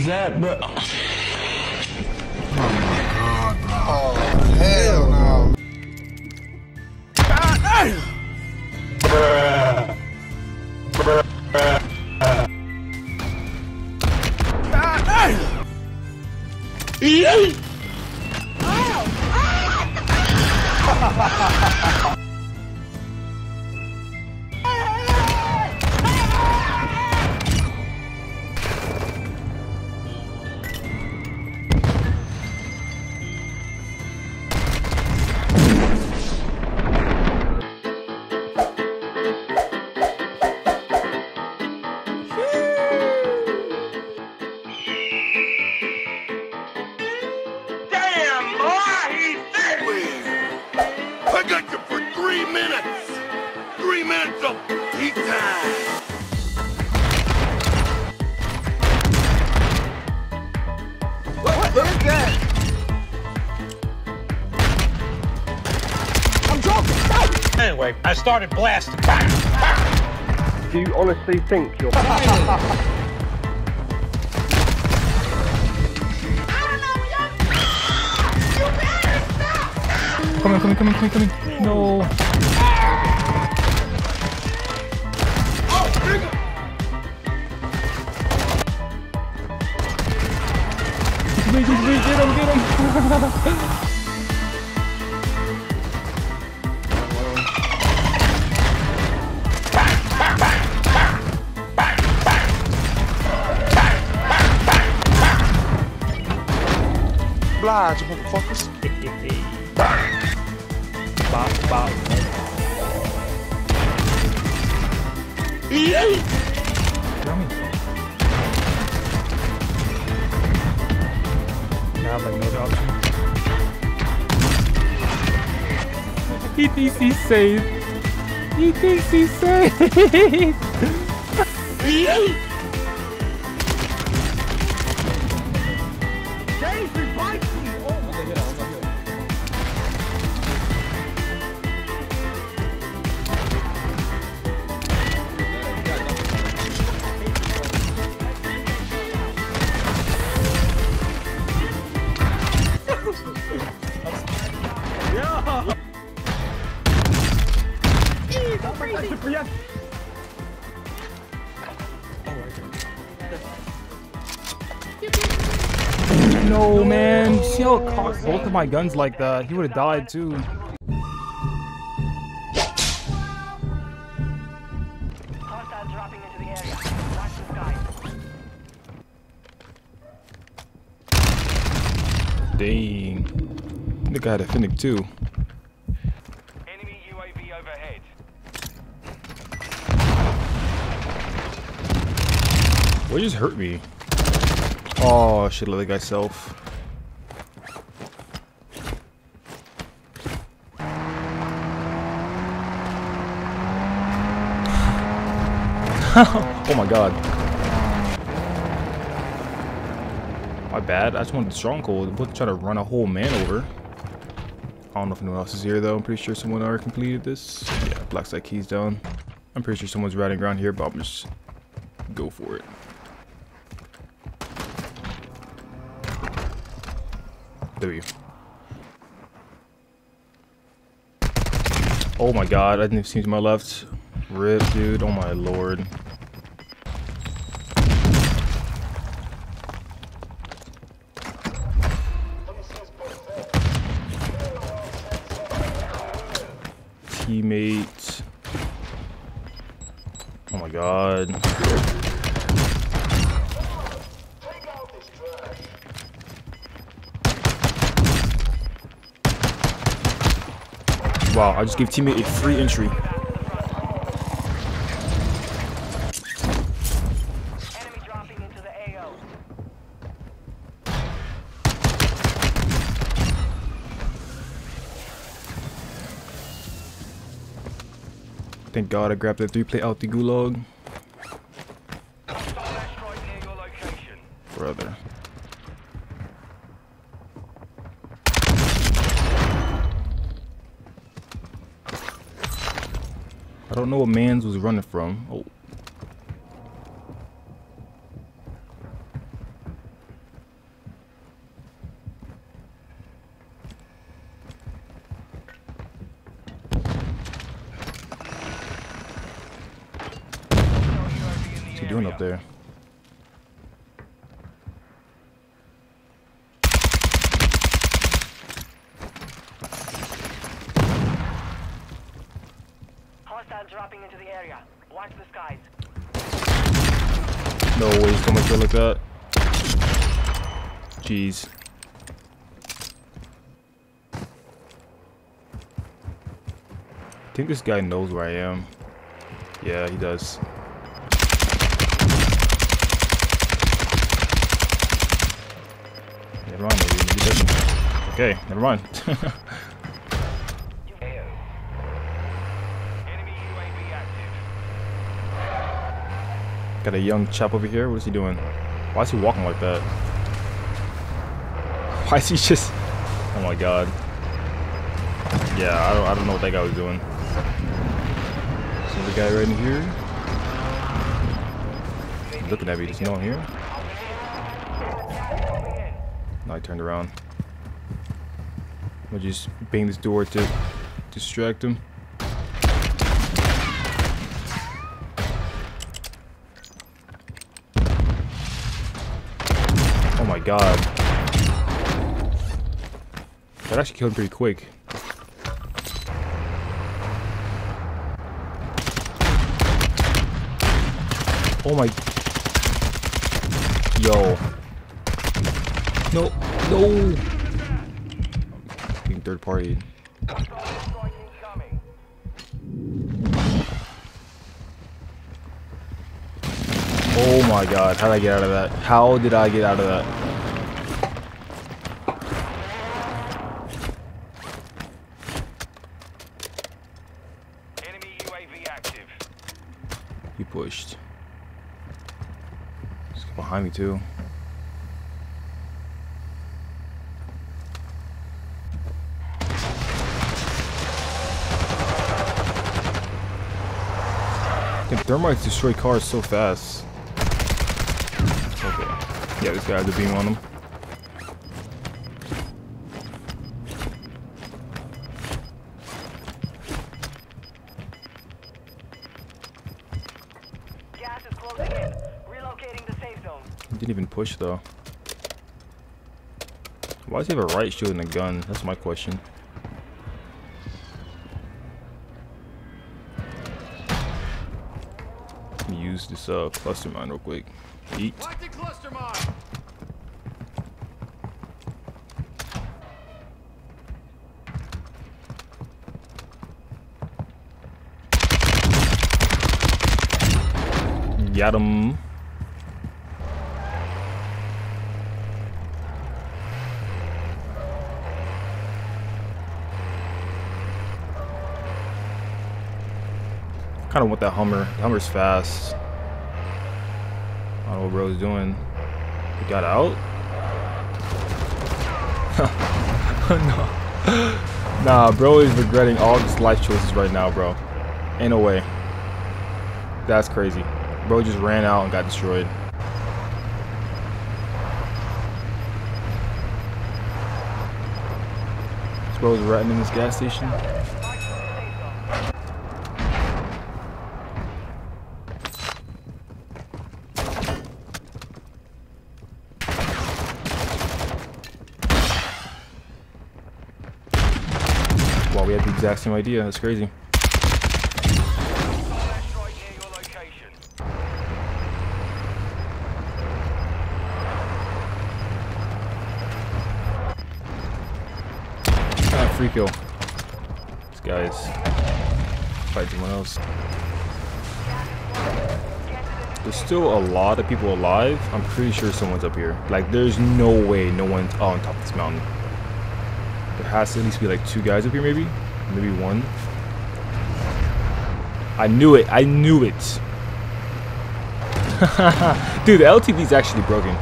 is that, bro? Oh my god, bro. Oh, hell no. God damn. Ow! Anyway, I started blasting. Do you honestly think you're... I don't know, come on, come on, come on, come on, come on. No. Oh, nigga! Get him, get him! Large, motherfuckers. Bop, bop. Yay! Nah, but no dog. He thinks he's safe. He thinks he's safe. Yay! No, man. See how it caught both of my guns like that? He would have died too. Dang. The guy had a Finnick too. What just hurt me? Oh, I should have let the guy self. Oh my god. My bad. I just wanted the stronghold. I wasn't trying to run a whole man over. I don't know if anyone else is here though. I'm pretty sure someone already completed this. Yeah, Blackside Key's down. I'm pretty sure someone's riding around here, but I'm just go for it. W. Oh my god, I didn't even see to my left. Rip, dude. Oh my lord. Teammate. Oh my god. Wow, I just gave teammate a free entry. Enemy dropping into the AO. Thank God I grabbed that 3-plate out the gulag. Brother. I don't know what man's was running from. Oh. moving up there. Hostile dropping into the area. Watch the skies. No way he's coming through like that. Jeez. I think this guy knows where I am. Yeah, he does. Never mind, he doesn't. Okay, never mind. Got a young chap over here. What is he doing? Why is he walking like that? Why is he just? Oh my god. Yeah, I don't know what that guy was doing. So the guy right in here. He's looking at me, just knowing here. No, I turned around. I'll just bang this door to distract him. Oh my god. That actually killed him pretty quick. Oh my. Yo. No. No. I'm being third party. Oh my god. How did I get out of that? How did I get out of that? Pushed. It's behind me too. Damn, thermites destroy cars so fast. Okay. Yeah, this guy had the beam on him. Didn't even push though. Why does he have a right shooting a gun? That's my question. Let me use this cluster mine real quick. Eat. Got him. Kind of want that Hummer. The Hummer's fast. I don't know what bro's doing. He got out? No. Nah, bro is regretting all his life choices right now, bro. Ain't no way. That's crazy. Bro just ran out and got destroyed. This bro's ratting in this gas station. Wow, we had the exact same idea. That's crazy. Ah, free kill. This guy's fighting someone else. There's still a lot of people alive. I'm pretty sure someone's up here. Like, there's no way no one's on top of this mountain. There has to at least be like two guys up here, maybe? Maybe one. I knew it. I knew it. Dude, the LTV is actually broken.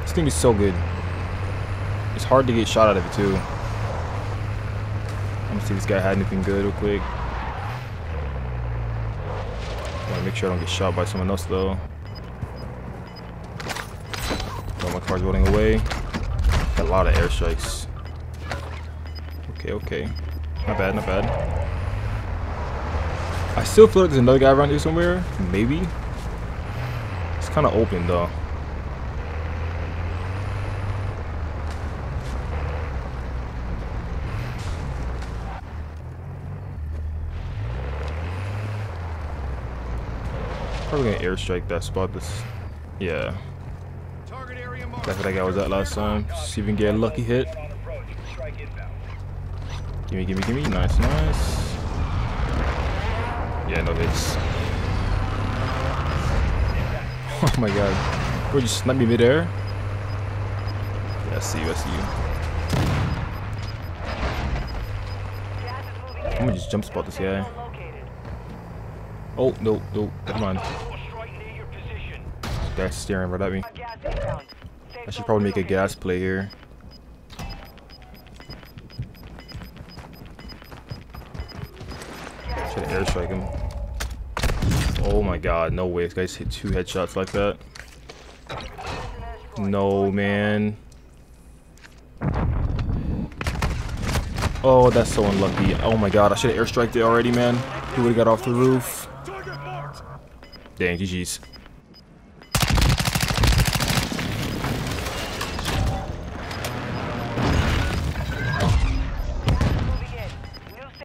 This thing is so good. It's hard to get shot out of it, too. Let me see if this guy had anything good real quick. I want to make sure I don't get shot by someone else, though. Oh, my car's rolling away. Got a lot of airstrikes. Okay, okay. Not bad, not bad. I still feel like there's another guy around here somewhere. Maybe. kind of open though. Probably gonna airstrike that spot. This, yeah. That's what I got was that last time. See if we can get a lucky hit. Gimme, gimme, gimme. Nice, nice. Yeah, no hits. Oh my god. Bro, just sniped me midair. Yeah, I see you, I see you. I'm gonna just jump spot this guy. Oh, no, no, come on. This guy's staring right at me. I should probably make a gas play here. Should airstrike him. Oh my god, no way. This guy's hit 2 headshots like that. No, man. Oh, that's so unlucky. Oh my god, I should have airstriked it already, man. He would have got off the roof. Dang, GG's.